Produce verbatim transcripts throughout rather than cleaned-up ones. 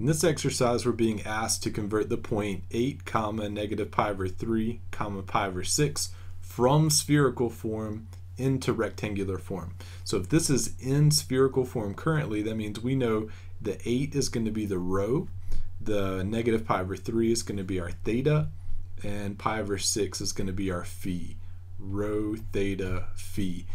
In this exercise, we're being asked to convert the point eight comma negative pi over three comma pi over six from spherical form into rectangular form. So if this is in spherical form currently, that means we know the eight is going to be the rho, the negative pi over three is going to be our theta, and pi over six is going to be our phi, rho, theta, phi.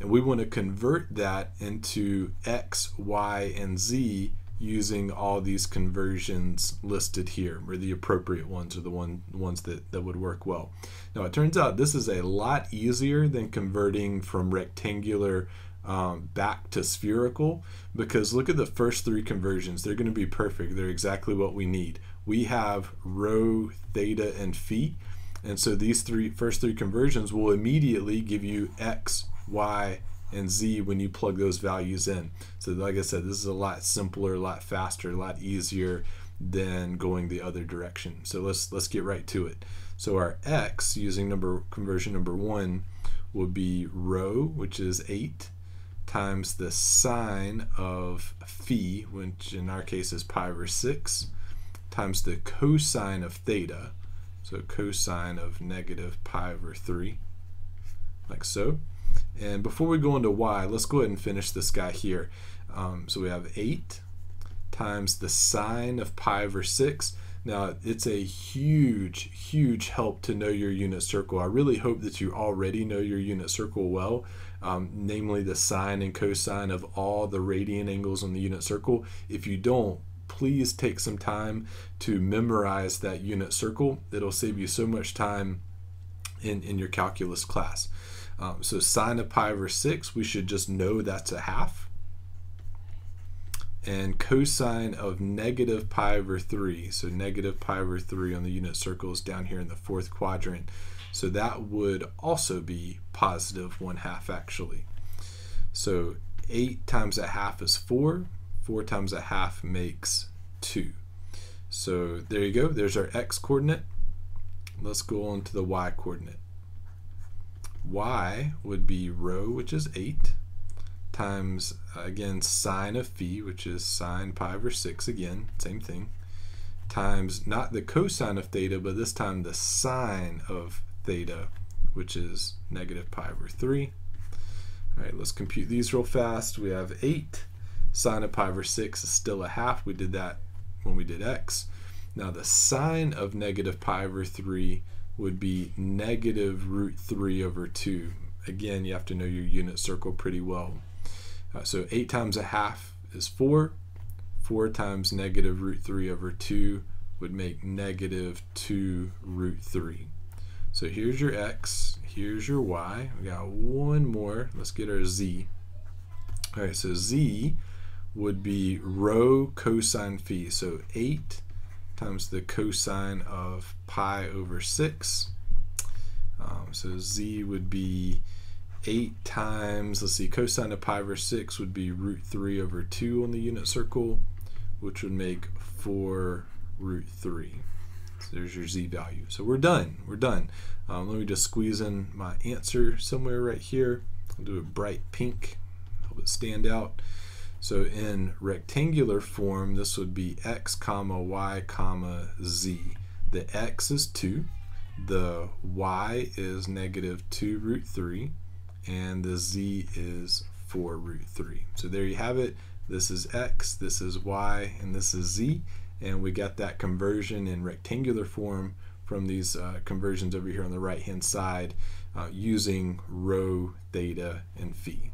And we want to convert that into x, y, and z using all these conversions listed here, where the appropriate ones are the one, ones that, that would work well. Now it turns out this is a lot easier than converting from rectangular um, back to spherical, because look at the first three conversions. They're going to be perfect. They're exactly what we need. We have rho, theta, and phi, and so these three first three conversions will immediately give you x, y, and z when you plug those values in. So like I said, this is a lot simpler, a lot faster, a lot easier than going the other direction. So let's let's get right to it. So our x, using number conversion number one, will be rho, which is eight, times the sine of phi, which in our case is pi over six, times the cosine of theta, so cosine of negative pi over three, like so. And before we go into y, let's go ahead and finish this guy here. Um, so we have eight times the sine of pi over six. Now, it's a huge, huge help to know your unit circle. I really hope that you already know your unit circle well, um, namely the sine and cosine of all the radian angles on the unit circle. If you don't, please take some time to memorize that unit circle. It'll save you so much time in, in your calculus class. Um, so sine of pi over six, we should just know that's a half. And cosine of negative pi over three, so negative pi over three on the unit circle is down here in the fourth quadrant. So that would also be positive one half actually. So eight times a half is four. four times a half makes two. So there you go. There's our x coordinate. Let's go on to the y coordinate. Y would be rho, which is eight, times, again, sine of phi, which is sine pi over six, again, same thing, times not the cosine of theta, but this time the sine of theta, which is negative pi over three. All right, let's compute these real fast. We have eight. Sine of pi over six is still a half. We did that when we did x. Now the sine of negative pi over three would be negative root three over two. Again, you have to know your unit circle pretty well. Uh, so eight times a half is four. four times negative root three over two would make negative two root three. So here's your x, here's your y. We got one more. Let's get our z. All right, so z would be rho cosine phi. So eight times the cosine of pi over six. Um, so z would be eight times, let's see, cosine of pi over six would be root three over two on the unit circle, which would make four root three. So there's your z value. So we're done. We're done. Um, let me just squeeze in my answer somewhere right here. I'll do a bright pink, help it stand out. So in rectangular form, this would be x comma y comma z. The x is two, the y is negative two root three, and the z is four root three. So there you have it. This is x, this is y, and this is z. And we got that conversion in rectangular form from these uh, conversions over here on the right-hand side uh, using rho, theta, and phi.